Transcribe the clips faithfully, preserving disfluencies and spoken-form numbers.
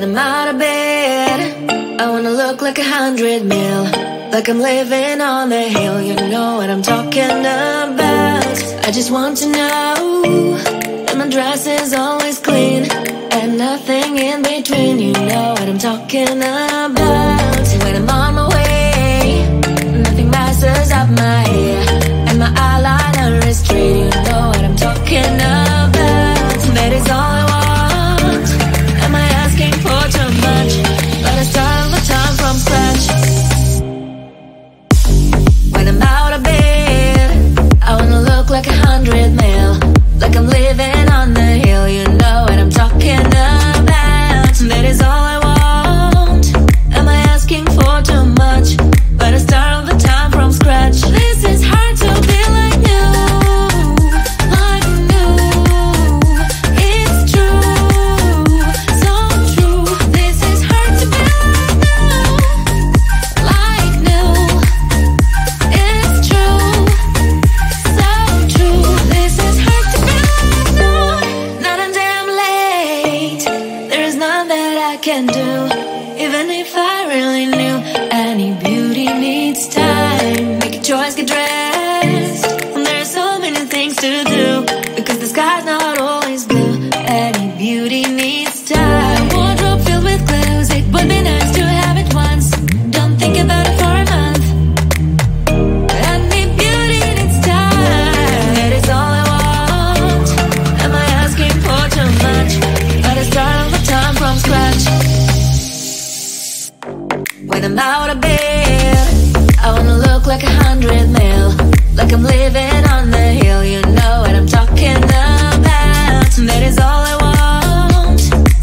when I'm out of bed. I wanna look like a hundred mil, like I'm living on the hill. You know what I'm talking about. I just want to know that my dress is always clean and nothing in between. You know what I'm talking about. When I'm on my way, nothing messes up my hair and my eyeliner is straight. You know what I'm talking about. That is all I want. Am I asking for too much? But I start all the time from scratch. When I'm out of bed, I wanna look like a hundred mil, like I'm living on the hill. You know what I'm talking about. That is all I want. Am I asking for too much? But I start all the time from scratch. This is hard to be like new, like new. It's true, so true. This is hard to be like new, like new. It's true, so true. This is hard to be like new. Now that I'm late, there is none that I can do. Even if I really knew, any beauty needs time. Make a choice, get dressed. And there are so many things to do, because the sky's not always blue. Any beauty needs time. My wardrobe filled with clothes, it would be nice to have it once. Don't think about it for a month. Any beauty needs time. That is all I want. Am I asking for too much? But I start all the time from scratch. When I'm out of bed, I wanna look like a hundred mil, like I'm living on the hill. You know what I'm talking about. That is all I want.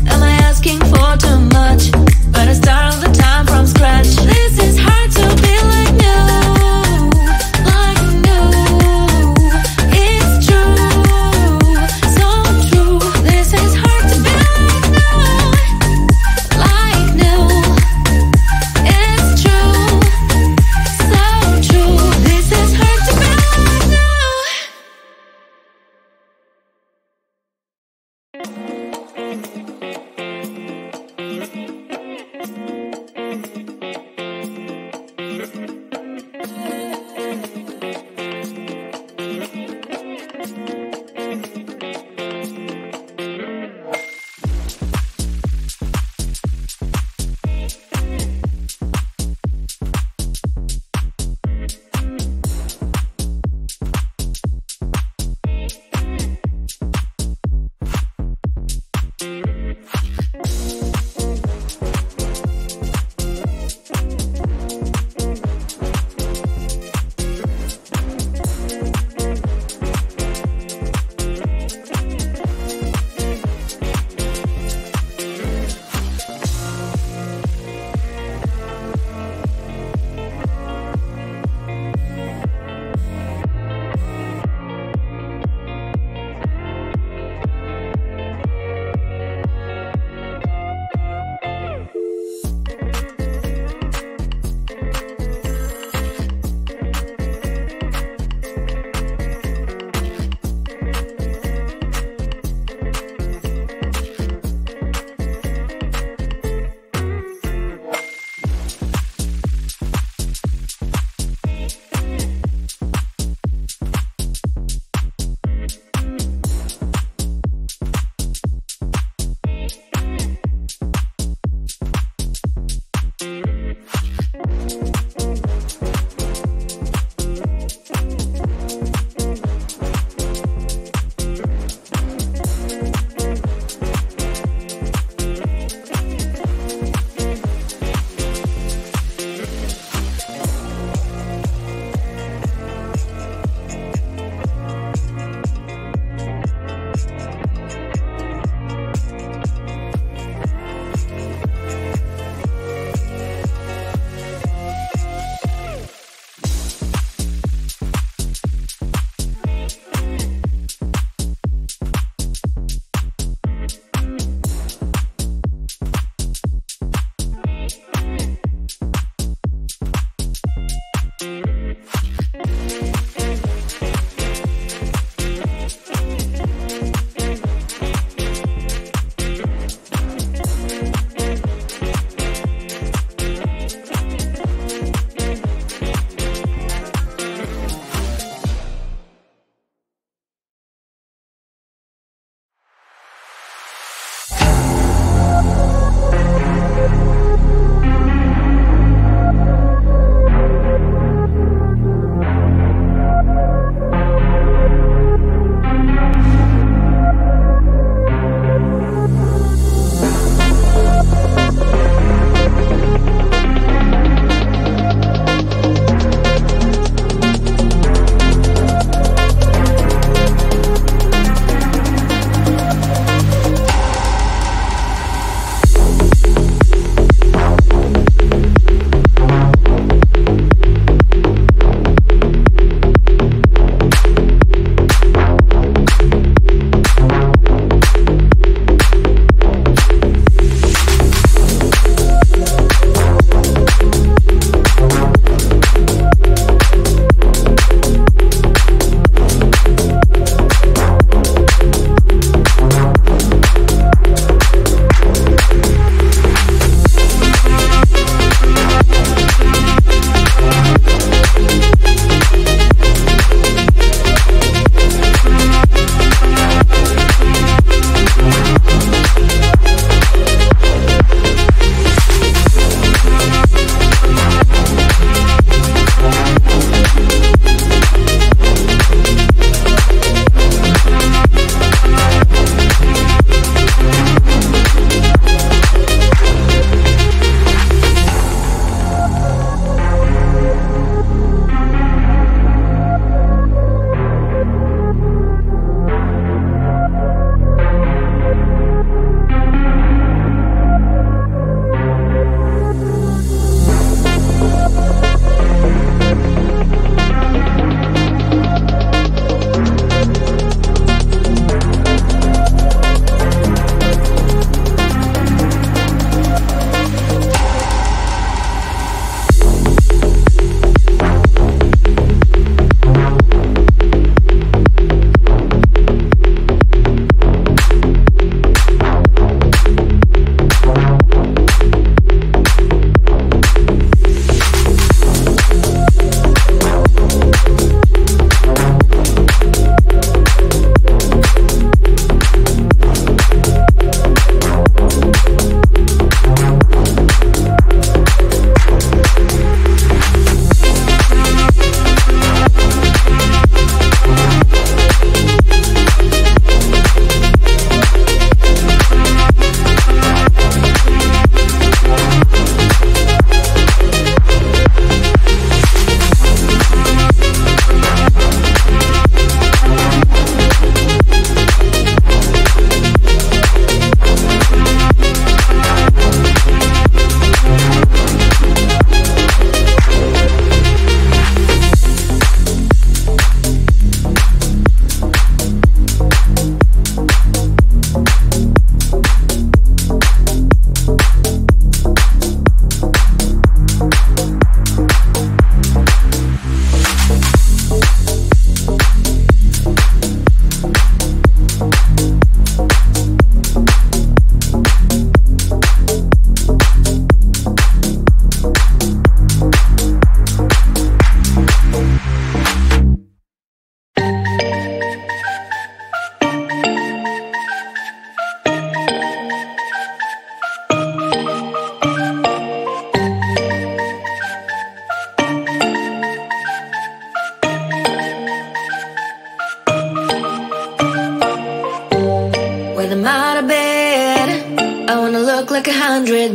Am I asking for too much? But I start all the time from scratch. This is hard to be like new, like new. It's true, so true. This is hard to be like new, like new. It's true, so true. This is hard to be like new.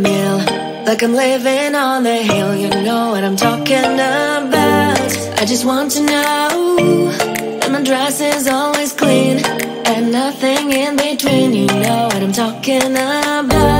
meal. Like I'm living on the hill, you know what I'm talking about. I just want to know that my dress is always clean and nothing in between, you know what I'm talking about.